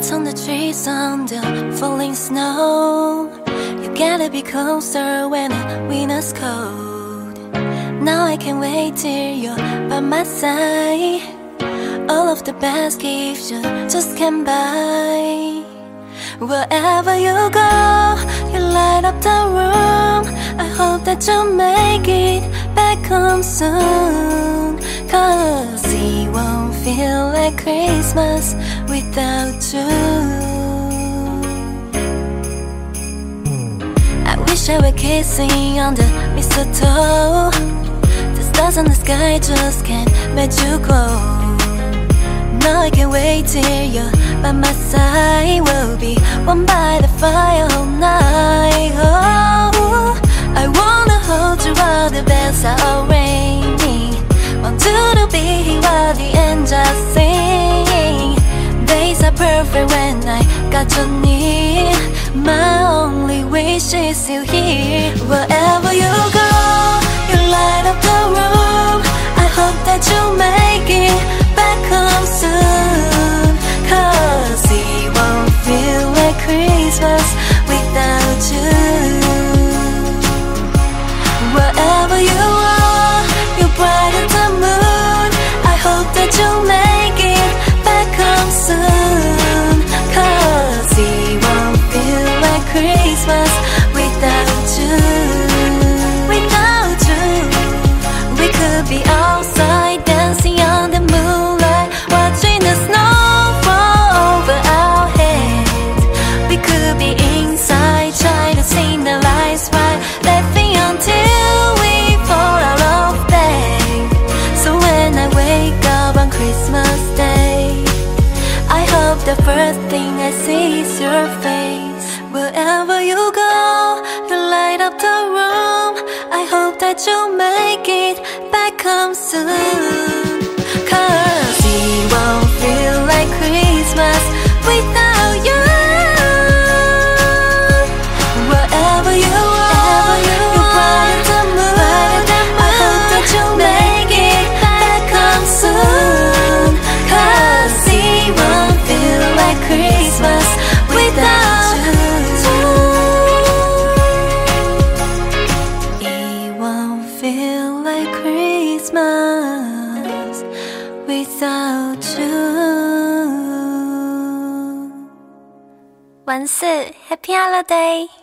lights on the trees on the falling snow. You gotta be closer when the winter's cold. Now I can't wait till you're by my side. All of the best gifts should just come by. Wherever you go, you light up the room. I hope that you'll make it back home soon. 'Cause it won't feel like Christmas without you. I wish I were kissing on the mistletoe. The stars in the sky just can't let you go. Now I can't wait till you're by my side. We'll be warm by the fire all night. Oh, I wanna hold you while the bells are all ringing. Want you to be here while the angels sing. Days are perfect when I got you near. My only wish is you here. Wherever you go, you light up the room. I hope that you'll make it come soon, 'cause it won't feel like Christmas without you. Wherever you are, you brighten the moon. I hope that you'll make it back home soon, 'cause it won't feel like Christmas without you. Without you, we could be outside dancing on the moon. The first thing I see is your face. Wherever you go, you light up the room. I hope that you'll make it back home soon. 'Cause it won't feel like Christmas without you. Wherever you are, you brighten the moon. I hope that you'll make it back home soon. 'Cause it won't feel like Christmas without you. It won't feel like Christmas without you. 完事，Happy Holiday。